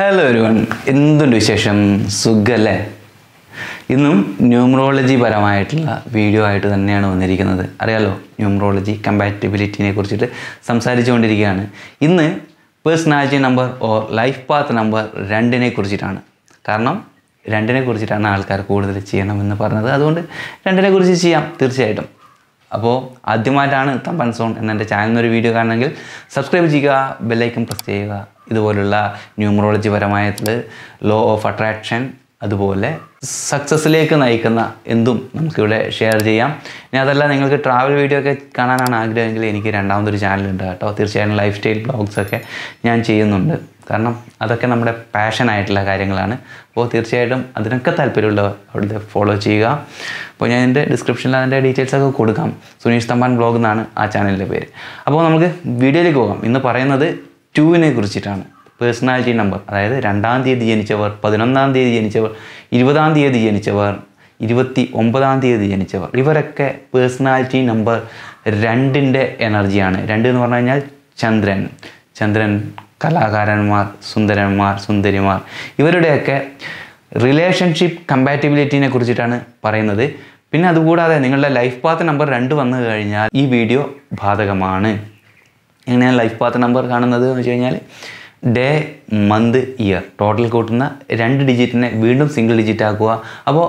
Hello everyone, എന്തുണ്ട് വിശേഷം? സുഖല്ലേ? ഇന്നും ന്യൂമറോളജി പരമായിട്ടുള്ള വീഡിയോ ആയിട്ട് തന്നെയാണ് വന്നിരിക്കുന്നത്. അറിയാലോ, ന്യൂമറോളജി കമ്പാറ്റബിലിറ്റിനെ കുറിച്ചിട്ട് സംസാരിച്ചുകൊണ്ടിരിക്കുകയാണ്. ഇന്ന് personality number or life path number 2-നെ കുറിച്ചിട്ടാണ്. കാരണം 2-നെ കുറിച്ചിട്ടാണ് ആൾക്കാർ കൂടുതൽ ചെയ്യണമെന്ന് പറഞ്ഞത്. അതുകൊണ്ട് 2-നെ കുറിച്ച് ചെയ്യാം തീർച്ചയായിട്ടും. അപ്പോൾ ആദ്യമായിട്ടാണ് തമ്പൻ സോൺ എന്നെ ചാനലിനൊരു വീഡിയോ കാണണമെങ്കിൽ സബ്സ്ക്രൈബ് ചെയ്യുക, ബെല്ലൈക്കൺ പ്രസ് ചെയ്യുക. ഇതുപോലുള്ള ന്യൂമറോളജി പരമായിട്ടുള്ള ലോ ഓഫ് അട്രാക്ഷൻ, അതുപോലെ സക്സസ്സിലേക്ക് നയിക്കുന്ന എന്തും നമുക്കിവിടെ ഷെയർ ചെയ്യാം. ഇനി അതല്ല, നിങ്ങൾക്ക് ട്രാവൽ വീഡിയോ ഒക്കെ കാണാനാണ് ആഗ്രഹമെങ്കിൽ എനിക്ക് 2-ാമതൊരു ചാനലുണ്ട് കേട്ടോ. തീർച്ചയായിട്ടും ലൈഫ് സ്റ്റൈൽ ബ്ലോഗ്സൊക്കെ ഞാൻ ചെയ്യുന്നുണ്ട്. കാരണം അതൊക്കെ നമ്മുടെ പാഷനായിട്ടുള്ള കാര്യങ്ങളാണ്. അപ്പോൾ തീർച്ചയായിട്ടും അതിനൊക്കെ താല്പര്യമുള്ളവർ അവിടുത്തെ ഫോളോ ചെയ്യുക. അപ്പോൾ ഞാൻ എൻ്റെ ഡിസ്ക്രിപ്ഷനിൽ അതിൻ്റെ ഡീറ്റെയിൽസൊക്കെ കൊടുക്കാം. സുനീഷ് തമ്പാൻ ബ്ലോഗ് എന്നാണ് ആ ചാനലിൻ്റെ പേര്. അപ്പോൾ നമുക്ക് വീഡിയോയിലേക്ക് പോകാം. ഇന്ന് പറയുന്നത് 2-നെ കുറിച്ചിട്ടാണ്. പേഴ്സണാലിറ്റി നമ്പർ, അതായത് 2-ാം തീയതി ജനിച്ചവർ, 11-ാം തീയതി ജനിച്ചവർ, 20-ാം തീയതി ജനിച്ചവർ, 29-ാം തീയതി ജനിച്ചവർ, ഇവരൊക്കെ പേഴ്സണാലിറ്റി നമ്പർ 2-ൻ്റെ എനർജിയാണ്. 2 എന്ന് പറഞ്ഞു കഴിഞ്ഞാൽ ചന്ദ്രൻ, കലാകാരന്മാർ, സുന്ദരന്മാർ, സുന്ദരിമാർ, ഇവരുടെയൊക്കെ റിലേഷൻഷിപ്പ് കമ്പാറ്റബിലിറ്റിനെ കുറിച്ചിട്ടാണ് പറയുന്നത്. പിന്നെ അതുകൂടാതെ നിങ്ങളുടെ ലൈഫ് പാത്ത് നമ്പർ 2 വന്നു കഴിഞ്ഞാൽ ഈ വീഡിയോ ബാധകമാണ്. എങ്ങനെയാണ് ലൈഫ് പാത്ത് നമ്പർ കാണുന്നത് എന്ന് വെച്ച് കഴിഞ്ഞാൽ, ഡേ, മന്ത്, ഇയർ ടോട്ടൽ കൂട്ടുന്ന 2 ഡിജിറ്റിനെ വീണ്ടും സിംഗിൾ ഡിജിറ്റ് ആക്കുക. അപ്പോൾ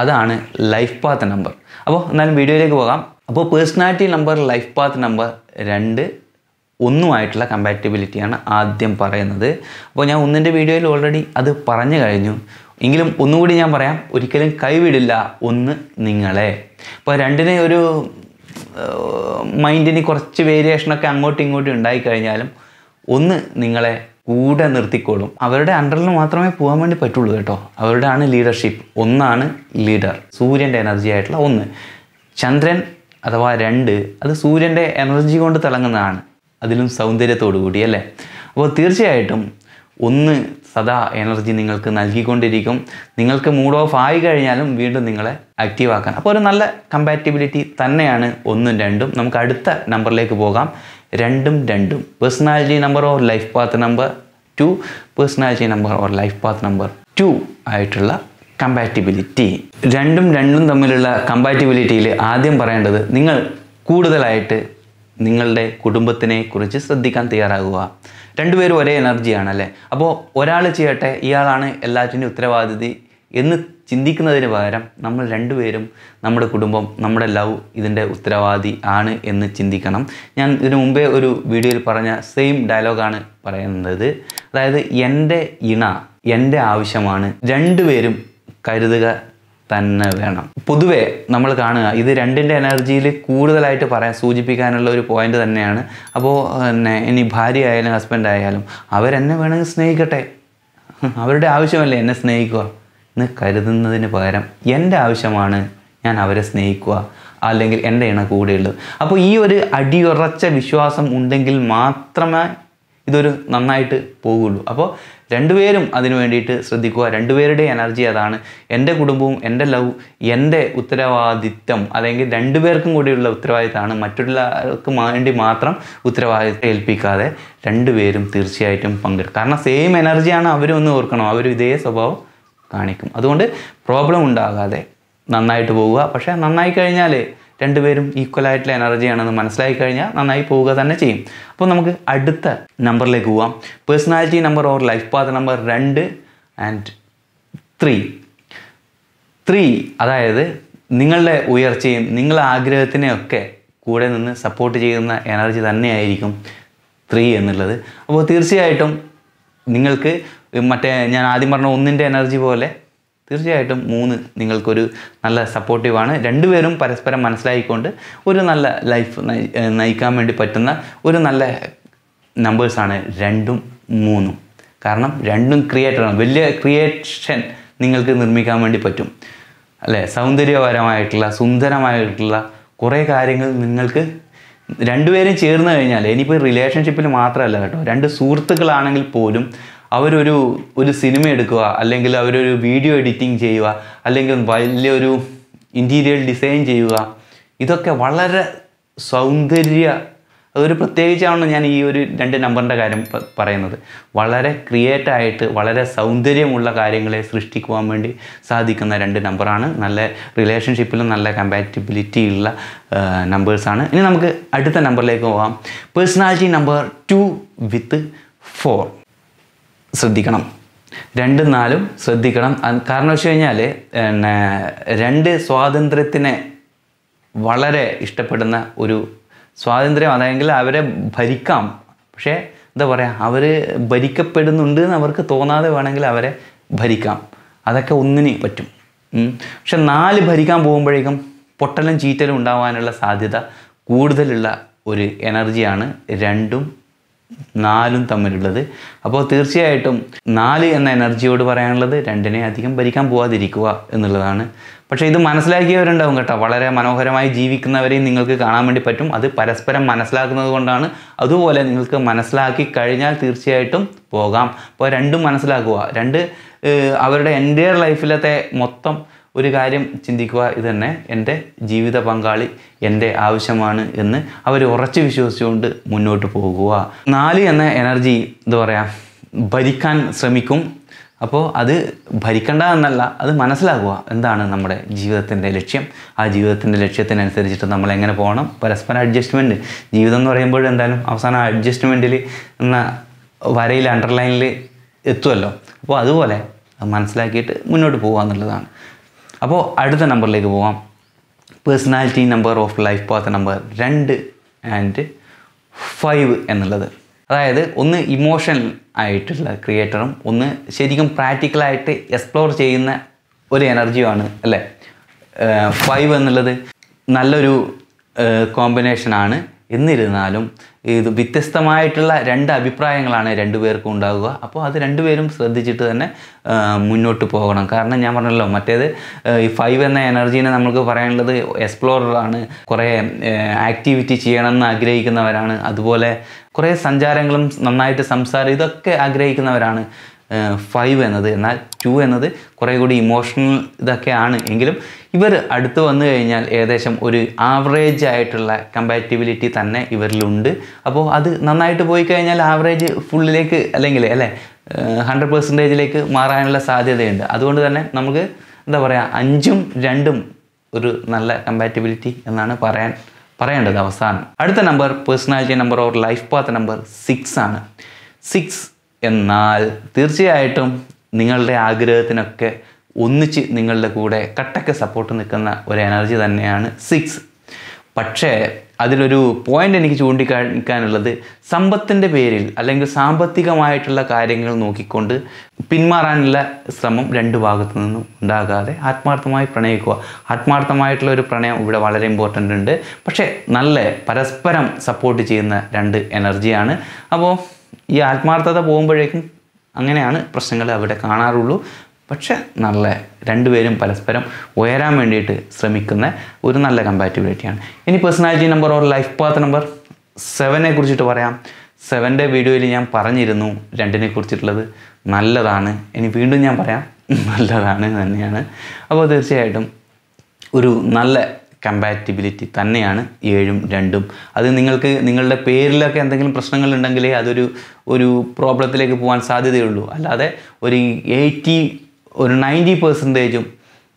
അതാണ് ലൈഫ് പാത്ത് നമ്പർ. അപ്പോൾ എന്നാലും വീഡിയോയിലേക്ക് പോകാം. അപ്പോൾ personality number life path number 2-1 കമ്പാറ്റബിലിറ്റിയാണ് ആദ്യം പറയുന്നത്. അപ്പോൾ ഞാൻ 1-ൻ്റെ വീഡിയോയിൽ ഓൾറെഡി അത് പറഞ്ഞു കഴിഞ്ഞു. എങ്കിലും ഒന്നുകൂടി ഞാൻ പറയാം, ഒരിക്കലും കൈവിടില്ല 1 നിങ്ങളെ. അപ്പോൾ 2-നെ ഒരു മൈൻഡിന് കുറച്ച് വേരിയേഷനൊക്കെ അങ്ങോട്ടും ഇങ്ങോട്ടും ഉണ്ടായിക്കഴിഞ്ഞാലും 1 നിങ്ങളെ കൂടെ നിർത്തിക്കോളും. അവരുടെ അണ്ടറിൽ മാത്രമേ പോകാൻ വേണ്ടി പറ്റുള്ളൂ കേട്ടോ. അവരുടെ ആണ് ലീഡർഷിപ്പ്. 1-ആണ് ലീഡർ, സൂര്യൻ്റെ എനർജി ആയിട്ടുള്ള 1. ചന്ദ്രൻ അഥവാ 2 അത് സൂര്യൻ്റെ എനർജി കൊണ്ട് തിളങ്ങുന്നതാണ്, അതിലും സൗന്ദര്യത്തോടു കൂടി അല്ലേ. അപ്പോൾ തീർച്ചയായിട്ടും 1 സദാ എനർജി നിങ്ങൾക്ക് നൽകിക്കൊണ്ടിരിക്കും. നിങ്ങൾക്ക് മൂഡ് ഓഫ് ആയി കഴിഞ്ഞാലും വീണ്ടും നിങ്ങളെ ആക്റ്റീവ് ആക്കാൻ. അപ്പോൾ ഒരു നല്ല കമ്പാറ്റബിലിറ്റി തന്നെയാണ് 1-2. നമുക്ക് അടുത്ത നമ്പറിലേക്ക് പോകാം. 2-2 personality number or life path number 2, personality number or life path number 2 ആയിട്ടുള്ള കമ്പാറ്റബിലിറ്റി. 2-2 തമ്മിലുള്ള കമ്പാറ്റബിലിറ്റിയിൽ ആദ്യം പറയേണ്ടത്, നിങ്ങൾ കൂടുതലായിട്ട് നിങ്ങളുടെ കുടുംബത്തിനെ കുറിച്ച് ശ്രദ്ധിക്കാൻ തയ്യാറാകുക. 2 പേരും ഒരേ എനർജിയാണല്ലേ. അപ്പോൾ ഒരാൾ ചെയ്യട്ടെ, ഇയാളാണ് എല്ലാറ്റിൻ്റെ ഉത്തരവാദിത്വം എന്ന് ചിന്തിക്കുന്നതിന് പകരം നമ്മൾ 2 പേരും നമ്മുടെ കുടുംബം, നമ്മുടെ ലവ് ഇതിൻ്റെ ഉത്തരവാദി ആണ് എന്ന് ചിന്തിക്കണം. ഞാൻ ഇതിനു മുമ്പേ ഒരു വീഡിയോയിൽ പറഞ്ഞ സെയിം ഡയലോഗാണ് പറയുന്നത്. അതായത് എൻ്റെ ഇണ എൻ്റെ ആവശ്യമാണ്, 2 പേരും കരുതുക തന്നെ വേണം. പൊതുവെ നമ്മൾ കാണുക, ഇത് 2-ൻ്റെ എനർജിയിൽ കൂടുതലായിട്ട് സൂചിപ്പിക്കാനുള്ള ഒരു പോയിൻ്റ് തന്നെയാണ്. അപ്പോൾ എന്നെ ഇനി ഭാര്യ ആയാലും ഹസ്ബൻഡ് ആയാലും അവരെന്നെ വേണമെങ്കിൽ സ്നേഹിക്കട്ടെ, അവരുടെ ആവശ്യമല്ലേ എന്നെ സ്നേഹിക്കുക എന്ന് കരുതുന്നതിന് പകരം എൻ്റെ ആവശ്യമാണ്, ഞാൻ അവരെ സ്നേഹിക്കുക, അല്ലെങ്കിൽ എൻ്റെ ഇണ കൂടെയുള്ളത്. അപ്പോൾ ഈ ഒരു അടിയുറച്ച വിശ്വാസം ഉണ്ടെങ്കിൽ മാത്രമേ ഇതൊരു നന്നായിട്ട് പോകുള്ളൂ. അപ്പോൾ 2 പേരും അതിനു വേണ്ടിയിട്ട് ശ്രദ്ധിക്കുക. 2 പേരുടെ എനർജി അതാണ്. എൻ്റെ കുടുംബവും എൻ്റെ ലവ് എൻ്റെ ഉത്തരവാദിത്വം, അല്ലെങ്കിൽ 2 പേർക്കും കൂടിയുള്ള ഉത്തരവാദിത്തമാണ്. മറ്റുള്ളവർക്ക് വേണ്ടി മാത്രം ഉത്തരവാദിത്തം ഏൽപ്പിക്കാതെ 2 പേരും തീർച്ചയായിട്ടും പങ്കെടുക്കും. കാരണം സെയിം എനർജിയാണ്. അവരൊന്ന് ഓർക്കണം, അവരും ഇതേ സ്വഭാവം കാണിക്കും. അതുകൊണ്ട് പ്രോബ്ലം ഉണ്ടാകാതെ നന്നായിട്ട് പോവുക. പക്ഷേ നന്നായി കഴിഞ്ഞാൽ 2 പേരും ഈക്വലായിട്ടുള്ള എനർജിയാണെന്ന് മനസ്സിലാക്കി കഴിഞ്ഞാൽ നന്നായി പോവുക തന്നെ ചെയ്യും. അപ്പോൾ നമുക്ക് അടുത്ത നമ്പറിലേക്ക് പോവാം. Personality number or life path number 2 and 3. 3 അതായത് നിങ്ങളുടെ ഉയർച്ചയും നിങ്ങളുടെ ആഗ്രഹത്തിനെയൊക്കെ കൂടെ നിന്ന് സപ്പോർട്ട് ചെയ്യുന്ന എനർജി തന്നെയായിരിക്കും 3 എന്നുള്ളത്. അപ്പോൾ തീർച്ചയായിട്ടും നിങ്ങൾക്ക് മറ്റേ ഞാൻ ആദ്യം പറഞ്ഞ 1-ൻ്റെ എനർജി പോലെ തീർച്ചയായിട്ടും 3 നിങ്ങൾക്കൊരു നല്ല സപ്പോർട്ടീവാണ്. 2 പേരും പരസ്പരം മനസ്സിലായിക്കൊണ്ട് ഒരു നല്ല ലൈഫ് നയിക്കാൻ വേണ്ടി പറ്റുന്ന ഒരു നല്ല നമ്പേഴ്സാണ് 2-3. കാരണം 2 ക്രിയേറ്ററാണ്. വലിയ ക്രിയേഷൻ നിങ്ങൾക്ക് നിർമ്മിക്കാൻ വേണ്ടി പറ്റും അല്ലേ. സൗന്ദര്യപരമായിട്ടുള്ള സുന്ദരമായിട്ടുള്ള കുറേ കാര്യങ്ങൾ നിങ്ങൾക്ക് 2 പേരും ചേർന്ന് കഴിഞ്ഞാൽ, ഇനിയിപ്പോൾ റിലേഷൻഷിപ്പിൽ മാത്രമല്ല കേട്ടോ, 2 സുഹൃത്തുക്കളാണെങ്കിൽ പോലും അവരൊരു സിനിമ എടുക്കുക, അല്ലെങ്കിൽ അവരൊരു വീഡിയോ എഡിറ്റിംഗ് ചെയ്യുക, അല്ലെങ്കിൽ വലിയൊരു ഇൻറ്റീരിയർ ഡിസൈൻ ചെയ്യുക, ഇതൊക്കെ വളരെ സൗന്ദര്യ अതൊരു പ്രത്യേകിച്ചാണ് ഞാൻ ഈ ഒരു രണ്ട് നമ്പറിന്റെ കാര്യം പറയുന്നത് വളരെ ക്രിയേറ്റ് ആയിട്ട് വളരെ സൗന്ദര്യമുള്ള കാര്യങ്ങളെ സൃഷ്ടിക്കാൻ വേണ്ടി സാധിക്കുന്ന രണ്ട് നമ്പറാണ് നല്ല റിലേഷൻഷിപ്പിലും നല്ല കമ്പാറ്റിബിലിറ്റി ഉള്ള നമ്പേഴ്സ് ആണ് ഇനി നമുക്ക് അടുത്ത നമ്പറിലേക്ക് പോകാം പേഴ്സണാലിറ്റി നമ്പർ 2 വിത്ത് 4 ശ്രദ്ധിക്കണം രണ്ടും നാലും ശ്രദ്ധിക്കണം കാരണം വെച്ചാൽ രണ്ട് സ്വാതന്ത്ര്യത്തിനെ വളരെ ഇഷ്ടപ്പെടുന്ന ഒരു സ്വാതന്ത്ര്യം അതായെങ്കിൽ അവരെ ഭരിക്കാം പക്ഷേ എന്താ പറയുക അവർ ഭരിക്കപ്പെടുന്നുണ്ട് എന്ന് അവർക്ക് തോന്നാതെ വേണമെങ്കിൽ അവരെ ഭരിക്കാം അതൊക്കെ ഒന്നിനെ പറ്റും പക്ഷെ നാല് ഭരിക്കാൻ പോകുമ്പോഴേക്കും പൊട്ടലും ചീറ്റലും ഉണ്ടാവാനുള്ള സാധ്യത കൂടുതലുള്ള ഒരു എനർജിയാണ് രണ്ടും നാലും തമ്മിലുള്ളത് അപ്പോൾ തീർച്ചയായിട്ടും നാല് എന്ന എനർജിയോട് പറയാനുള്ളത് രണ്ടിനെ അധികം ഭരിക്കാൻ പോവാതിരിക്കുക എന്നുള്ളതാണ് പക്ഷേ ഇത് മനസ്സിലാക്കിയവരുണ്ടാവും കേട്ടോ വളരെ മനോഹരമായി ജീവിക്കുന്നവരെയും നിങ്ങൾക്ക് കാണാൻ വേണ്ടി പറ്റും അത് പരസ്പരം മനസ്സിലാക്കുന്നത് കൊണ്ടാണ് അതുപോലെ നിങ്ങൾക്ക് മനസ്സിലാക്കി കഴിഞ്ഞാൽ തീർച്ചയായിട്ടും പോകാം അപ്പോൾ രണ്ടും മനസ്സിലാക്കുക രണ്ട് അവരുടെ എൻ്റെയർ ലൈഫിലത്തെ മൊത്തം ഒരു കാര്യം ചിന്തിക്കുക ഇത് തന്നെ എൻ്റെ ജീവിത പങ്കാളി എൻ്റെ ആവശ്യമാണ് എന്ന് അവർ ഉറച്ചു വിശ്വസിച്ചുകൊണ്ട് മുന്നോട്ട് പോകുക നാല് എന്ന എനർജി എന്താ പറയുക ഭരിക്കാൻ ശ്രമിക്കും അപ്പോൾ അത് ഭരിക്കേണ്ട എന്നല്ല അത് മനസ്സിലാക്കുക എന്താണ് നമ്മുടെ ജീവിതത്തിൻ്റെ ലക്ഷ്യം ആ ജീവിതത്തിൻ്റെ ലക്ഷ്യത്തിനനുസരിച്ചിട്ട് നമ്മൾ എങ്ങനെ പോകണം പരസ്പരം അഡ്ജസ്റ്റ്മെൻറ്റ് ജീവിതം എന്ന് പറയുമ്പോൾ എന്തായാലും അവസാനം അഡ്ജസ്റ്റ്മെൻറ്റിൽ എന്ന വരയിൽ അണ്ടർലൈനിൽ എത്തുമല്ലോ അപ്പോൾ അതുപോലെ മനസ്സിലാക്കിയിട്ട് മുന്നോട്ട് പോകുക എന്നുള്ളതാണ് അപ്പോൾ അടുത്ത നമ്പറിലേക്ക് പോകാം personality number of life path number 2 and 5 എന്നുള്ളത് അതായത് ഒന്ന് ഇമോഷണൽ ആയിട്ടുള്ള ക്രിയേറ്ററും ഒന്ന് ശരിക്കും പ്രാക്ടിക്കലായിട്ട് എക്സ്പ്ലോർ ചെയ്യുന്ന ഒരു എനർജിയാണ് അല്ലേ 5 എന്നുള്ളത് നല്ലൊരു കോമ്പിനേഷനാണ് എന്നിരുന്നാലും ഇത് വ്യത്യസ്തമായിട്ടുള്ള രണ്ട് അഭിപ്രായങ്ങളാണ് രണ്ടുപേർക്കും ഉണ്ടാവുക അപ്പോൾ അത് രണ്ടുപേരും ശ്രദ്ധിച്ചിട്ട് തന്നെ മുന്നോട്ട് പോകണം കാരണം ഞാൻ പറഞ്ഞല്ലോ മറ്റേത് ഈ 5 എന്ന എനർജീനെ നമ്മൾക്ക് പറയാനുള്ളത് എക്സ്പ്ലോററാണ് കുറേ ആക്ടിവിറ്റി ചെയ്യണമെന്ന് ആഗ്രഹിക്കുന്നവരാണ് അതുപോലെ കുറേ സഞ്ചാരങ്ങളും നന്നായിട്ട് സംസാരം ഇതൊക്കെ ആഗ്രഹിക്കുന്നവരാണ് 5 എന്നത് എന്നാൽ 2 എന്നത് കുറേ കൂടി ഇമോഷണൽ ഇതൊക്കെയാണ് എങ്കിലും ഇവർ അടുത്ത് വന്നു കഴിഞ്ഞാൽ ഏകദേശം ഒരു ആവറേജ് ആയിട്ടുള്ള കമ്പാറ്റബിലിറ്റി തന്നെ ഇവരിലുണ്ട് അപ്പോൾ അത് നന്നായിട്ട് പോയി കഴിഞ്ഞാൽ ആവറേജ് ഫുള്ളിലേക്ക് അല്ലെങ്കിൽ അല്ലേ 100% മാറാനുള്ള സാധ്യതയുണ്ട് അതുകൊണ്ട് തന്നെ നമുക്ക് എന്താ പറയുക 5 ഉം 2 ഉം ഒരു നല്ല കമ്പാറ്റബിലിറ്റി എന്നാണ് പറയേണ്ടത് അവസാനം അടുത്ത number personality number or life path number 6 ആണ് 6 എന്നാൽ തീർച്ചയായിട്ടും നിങ്ങളുടെ ആഗ്രഹത്തിനൊക്കെ ഒന്നിച്ച് നിങ്ങളുടെ കൂടെ കട്ടക്ക് സപ്പോർട്ട് നിൽക്കുന്ന ഒരു എനർജി തന്നെയാണ് 6 പക്ഷേ അതിലൊരു പോയിൻ്റ് എനിക്ക് ചൂണ്ടിക്കാണിക്കാനുള്ളത് സമ്പത്തിൻ്റെ പേരിൽ അല്ലെങ്കിൽ സാമ്പത്തികമായിട്ടുള്ള കാര്യങ്ങൾ നോക്കിക്കൊണ്ട് പിന്മാറാനുള്ള ശ്രമം രണ്ട് ഭാഗത്തു നിന്നും ഉണ്ടാകാതെ ആത്മാർത്ഥമായി പ്രണയിക്കുക ആത്മാർത്ഥമായിട്ടുള്ള ഒരു പ്രണയം ഇവിടെ വളരെ ഇമ്പോർട്ടൻ്റ് ഉണ്ട് പക്ഷേ നല്ല പരസ്പരം സപ്പോർട്ട് ചെയ്യുന്ന രണ്ട് എനർജിയാണ് അപ്പോൾ ഈ ആത്മാർത്ഥത പോകുമ്പോഴേക്കും അങ്ങനെയാണ് പ്രശ്നങ്ങൾ അവിടെ കാണാറുള്ളൂ പക്ഷേ നല്ല രണ്ടുപേരും പരസ്പരം ഉയരാൻ വേണ്ടിയിട്ട് ശ്രമിക്കുന്ന ഒരു നല്ല കമ്പാറ്റബിലിറ്റിയാണ് ഇനി personality number or life path number 7 കുറിച്ചിട്ട് പറയാം 7 വീഡിയോയിൽ ഞാൻ പറഞ്ഞിരുന്നു 2 കുറിച്ചിട്ടുള്ളത് നല്ലതാണ് ഇനി വീണ്ടും ഞാൻ പറയാം നല്ലതാണ് തന്നെയാണ് അപ്പോൾ തീർച്ചയായിട്ടും ഒരു നല്ല കമ്പാറ്റബിലിറ്റി തന്നെയാണ് 7 ഉം 2 ഉം അത് നിങ്ങൾക്ക് നിങ്ങളുടെ പേരിലൊക്കെ എന്തെങ്കിലും പ്രശ്നങ്ങളുണ്ടെങ്കിലേ അതൊരു പ്രോബ്ലത്തിലേക്ക് പോകാൻ സാധ്യതയുള്ളൂ അല്ലാതെ ഒരു 90%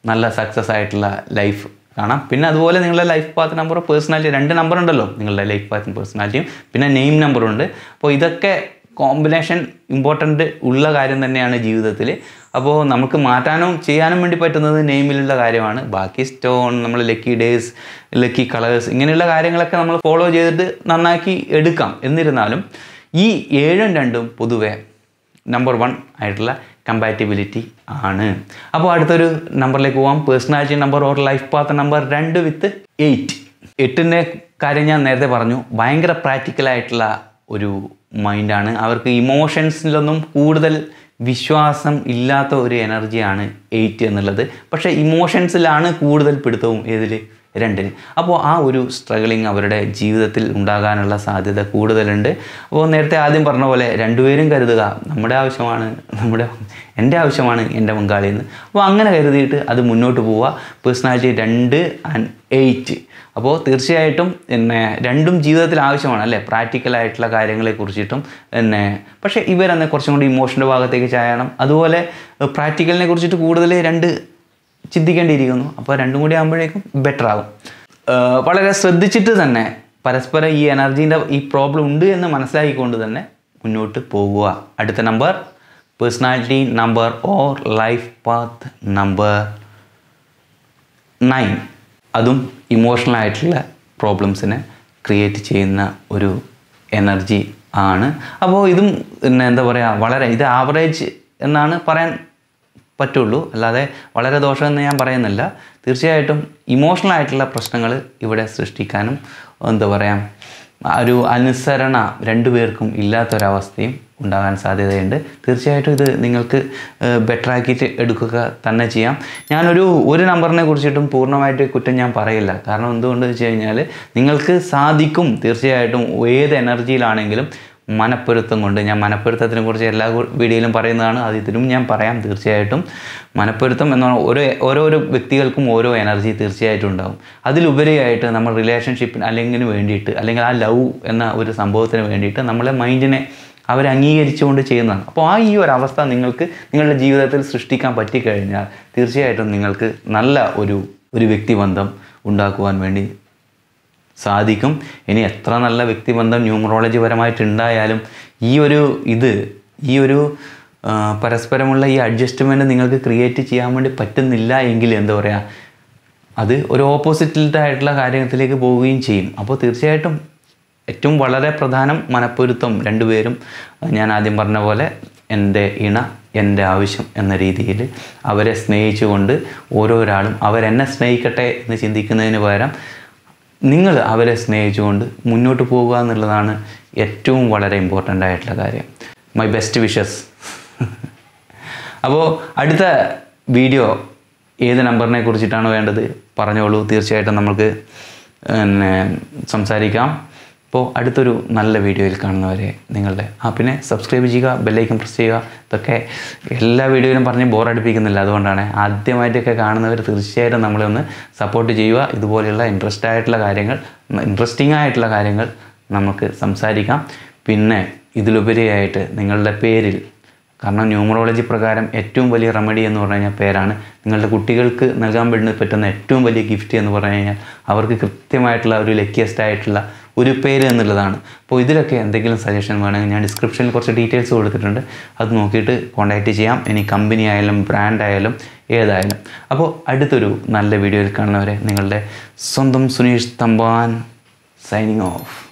നല്ല സക്സസ് ആയിട്ടുള്ള ലൈഫ് കാണാം പിന്നെ അതുപോലെ നിങ്ങളുടെ life path number personality 2 number ഉണ്ടല്ലോ നിങ്ങളുടെ ലൈഫ് പാത്തും പേഴ്സണാലിറ്റിയും പിന്നെ നെയിം നമ്പറുണ്ട് അപ്പോൾ ഇതൊക്കെ കോമ്പിനേഷൻ ഇമ്പോർട്ടൻ്റ് ഉള്ള കാര്യം തന്നെയാണ് ജീവിതത്തിൽ അപ്പോൾ നമുക്ക് മാറ്റാനും ചെയ്യാനും വേണ്ടി പറ്റുന്നത് നെയിമിലുള്ള കാര്യമാണ് ബാക്കി സ്റ്റോൺ നമ്മൾ ലക്കി ഡേയ്സ് ലക്കി കളേഴ്സ് ഇങ്ങനെയുള്ള കാര്യങ്ങളൊക്കെ നമ്മൾ ഫോളോ ചെയ്തിട്ട് നന്നാക്കി എടുക്കാം എന്നിരുന്നാലും ഈ 7 ഉം 2 ഉം പൊതുവെ നമ്പർ 1 ആയിട്ടുള്ള കമ്പാറ്റബിലിറ്റി ആണ് അപ്പോൾ അടുത്തൊരു നമ്പറിലേക്ക് പോകാം personality number or life path number 2 with 8 8ൻ്റെ കാര്യം ഞാൻ നേരത്തെ പറഞ്ഞു ഭയങ്കര പ്രാക്ടിക്കലായിട്ടുള്ള ഒരു മൈൻഡാണ് അവർക്ക് ഇമോഷൻസിലൊന്നും കൂടുതൽ വിശ്വാസം ഇല്ലാത്ത ഒരു എനർജിയാണ് 8 എന്നുള്ളത് പക്ഷേ ഇമോഷൻസിലാണ് കൂടുതൽ പിടുത്തവും ഇതിൽ രണ്ടിന്. അപ്പോൾ ആ ഒരു സ്ട്രഗിളിങ് അവരുടെ ജീവിതത്തിൽ ഉണ്ടാകാനുള്ള സാധ്യത കൂടുതലുണ്ട്. അപ്പോൾ നേരത്തെ ആദ്യം പറഞ്ഞ പോലെ രണ്ടുപേരും കരുതുക നമ്മുടെ ആവശ്യമാണ്, എൻ്റെ ആവശ്യമാണ് എൻ്റെ പങ്കാളിയെന്ന്. അപ്പോൾ അങ്ങനെ കരുതിയിട്ട് അത് മുന്നോട്ട് പോവുക. Personality 2 and 8. അപ്പോൾ തീർച്ചയായിട്ടും പിന്നെ രണ്ടും ജീവിതത്തിൽ ആവശ്യമാണ് അല്ലേ, പ്രാക്ടിക്കലായിട്ടുള്ള കാര്യങ്ങളെക്കുറിച്ചിട്ടും പിന്നെ. പക്ഷേ ഇവരെന്നെ കുറച്ചും കൂടി ഇമോഷൻ്റെ ഭാഗത്തേക്ക് ചായണം. അതുപോലെ പ്രാക്ടിക്കലിനെ കുറിച്ചിട്ട് കൂടുതൽ 2 ചിന്തിക്കേണ്ടിയിരിക്കുന്നു. അപ്പോൾ 2 കൂടി ആകുമ്പോഴേക്കും ബെറ്റർ ആകും. വളരെ ശ്രദ്ധിച്ചിട്ട് തന്നെ പരസ്പരം ഈ എനർജീൻ്റെ ഈ പ്രോബ്ലം ഉണ്ട് എന്ന് മനസ്സിലാക്കിക്കൊണ്ട് തന്നെ മുന്നോട്ട് പോകുക. അടുത്ത number personality number or life path number 9. അതും ഇമോഷണലായിട്ടുള്ള പ്രോബ്ലംസിനെ ക്രിയേറ്റ് ചെയ്യുന്ന ഒരു എനർജി ആണ്. അപ്പോൾ ഇതും പിന്നെ എന്താ പറയുക, വളരെ ഇത് ആവറേജ് എന്നാണ് പറയാൻ പറ്റുള്ളൂ, അല്ലാതെ വളരെ ദോഷമെന്ന് ഞാൻ പറയുന്നില്ല. തീർച്ചയായിട്ടും ഇമോഷണലായിട്ടുള്ള പ്രശ്നങ്ങൾ ഇവിടെ സൃഷ്ടിക്കാനും എന്താ പറയുക ഒരു അനുസരണ രണ്ടുപേർക്കും ഇല്ലാത്തൊരവസ്ഥയും ഉണ്ടാകാൻ സാധ്യതയുണ്ട്. തീർച്ചയായിട്ടും ഇത് നിങ്ങൾക്ക് ബെറ്ററാക്കിയിട്ട് എടുക്കുക തന്നെ ചെയ്യാം. ഞാനൊരു നമ്പറിനെ കുറിച്ചിട്ടും പൂർണ്ണമായിട്ട് കുറ്റം ഞാൻ പറയില്ല. കാരണം എന്തുകൊണ്ട് വെച്ച് കഴിഞ്ഞാൽ നിങ്ങൾക്ക് സാധിക്കും തീർച്ചയായിട്ടും ഏത് എനർജിയിലാണെങ്കിലും മനപ്പൊരുത്തം കൊണ്ട്. ഞാൻ മനപ്പൊരുത്തത്തിനെ കുറിച്ച് എല്ലാ വീഡിയോയിലും പറയുന്നതാണ്, അത് ഇതിലും ഞാൻ പറയാം. തീർച്ചയായിട്ടും മനപ്പൊരുത്തം എന്ന് പറഞ്ഞാൽ ഓരോരോ വ്യക്തികൾക്കും ഓരോ എനർജി തീർച്ചയായിട്ടും ഉണ്ടാകും. അതിലുപരിയായിട്ട് നമ്മൾ റിലേഷൻഷിപ്പിന് അല്ലെങ്കിൽ വേണ്ടിയിട്ട് അല്ലെങ്കിൽ ആ ലവ് എന്ന ഒരു സംഭവത്തിന് വേണ്ടിയിട്ട് നമ്മളെ മൈൻഡിനെ അവർ അംഗീകരിച്ചുകൊണ്ട് ചെയ്യുന്നതാണ്. അപ്പോൾ ആ ഈ ഒരു അവസ്ഥ നിങ്ങൾക്ക് നിങ്ങളുടെ ജീവിതത്തിൽ സൃഷ്ടിക്കാൻ പറ്റിക്കഴിഞ്ഞാൽ തീർച്ചയായിട്ടും നിങ്ങൾക്ക് നല്ല ഒരു വ്യക്തിബന്ധം ഉണ്ടാക്കുവാൻ വേണ്ടി സാധിക്കും. ഇനി എത്ര നല്ല വ്യക്തിബന്ധം ന്യൂമറോളജി പരമായിട്ടുണ്ടായാലും ഈ ഒരു പരസ്പരമുള്ള ഈ അഡ്ജസ്റ്റ്മെൻറ്റ് നിങ്ങൾക്ക് ക്രിയേറ്റ് ചെയ്യാൻ വേണ്ടി പറ്റുന്നില്ല എങ്കിൽ എന്താ പറയുക, അത് ഒരു ഓപ്പോസിറ്റായിട്ടുള്ള കാര്യത്തിലേക്ക് പോവുകയും ചെയ്യും. അപ്പോൾ തീർച്ചയായിട്ടും ഏറ്റവും വളരെ പ്രധാനം മനപ്പൊരുത്തം രണ്ടുപേരും ഞാൻ ആദ്യം പറഞ്ഞ പോലെ എൻ്റെ ഇണ എൻ്റെ ആവശ്യം എന്ന രീതിയിൽ അവരെ സ്നേഹിച്ചുകൊണ്ട് ഓരോരാളും അവരെന്നെ സ്നേഹിക്കട്ടെ എന്ന് ചിന്തിക്കുന്നതിന് പകരം നിങ്ങൾ അവരെ സ്നേഹിച്ചുകൊണ്ട് മുന്നോട്ട് പോകുക എന്നുള്ളതാണ് ഏറ്റവും വളരെ ഇമ്പോർട്ടൻ്റ് ആയിട്ടുള്ള കാര്യം. My best wishes. അപ്പോൾ അടുത്ത വീഡിയോ ഏത് നമ്പറിനെ കുറിച്ചിട്ടാണ് വേണ്ടത് പറഞ്ഞോളൂ, തീർച്ചയായിട്ടും നമുക്ക് സംസാരിക്കാം. അപ്പോൾ അടുത്തൊരു നല്ല വീഡിയോയിൽ കാണുന്നവരെ നിങ്ങളുടെ ആപ്പിനെ സബ്സ്ക്രൈബ് ചെയ്യുക, ബെല്ലൈക്കൺ പ്രസ് ചെയ്യുക. ഇതൊക്കെ എല്ലാ വീഡിയോയിലും പറഞ്ഞ് ബോറടിപ്പിക്കുന്നില്ല, അതുകൊണ്ടാണ്. ആദ്യമായിട്ടൊക്കെ കാണുന്നവർ തീർച്ചയായിട്ടും നമ്മളെ ഒന്ന് സപ്പോർട്ട് ചെയ്യുക. ഇതുപോലെയുള്ള ഇൻട്രസ്റ്റിംഗ് ആയിട്ടുള്ള കാര്യങ്ങൾ നമുക്ക് സംസാരിക്കാം. പിന്നെ ഇതിലുപരിയായിട്ട് നിങ്ങളുടെ പേരിൽ, കാരണം ന്യൂമറോളജി പ്രകാരം ഏറ്റവും വലിയ റെമഡി എന്ന് പറഞ്ഞു കഴിഞ്ഞാൽ പേരാണ്. നിങ്ങളുടെ കുട്ടികൾക്ക് നൽകാൻ പറ്റുന്ന ഏറ്റവും വലിയ ഗിഫ്റ്റ് എന്ന് പറഞ്ഞു കഴിഞ്ഞാൽ അവർക്ക് കൃത്യമായിട്ടുള്ള ഒരു ലക്കിയസ്റ്റ് ആയിട്ടുള്ള ഒരു പേര് എന്നുള്ളതാണ്. അപ്പോൾ ഇതിലൊക്കെ എന്തെങ്കിലും സജഷൻ വേണമെങ്കിൽ ഞാൻ ഡിസ്ക്രിപ്ഷനിൽ കുറച്ച് ഡീറ്റെയിൽസ് കൊടുത്തിട്ടുണ്ട്, അത് നോക്കിയിട്ട് കോൺടാക്റ്റ് ചെയ്യാം. ഇനി കമ്പനി ആയാലും ബ്രാൻഡായാലും ഏതായാലും. അപ്പോൾ അടുത്തൊരു നല്ല വീഡിയോയിൽ കാണുന്നവരെ നിങ്ങളുടെ സ്വന്തം സുനീഷ് തമ്പാൻ, സൈനിങ് ഓഫ്.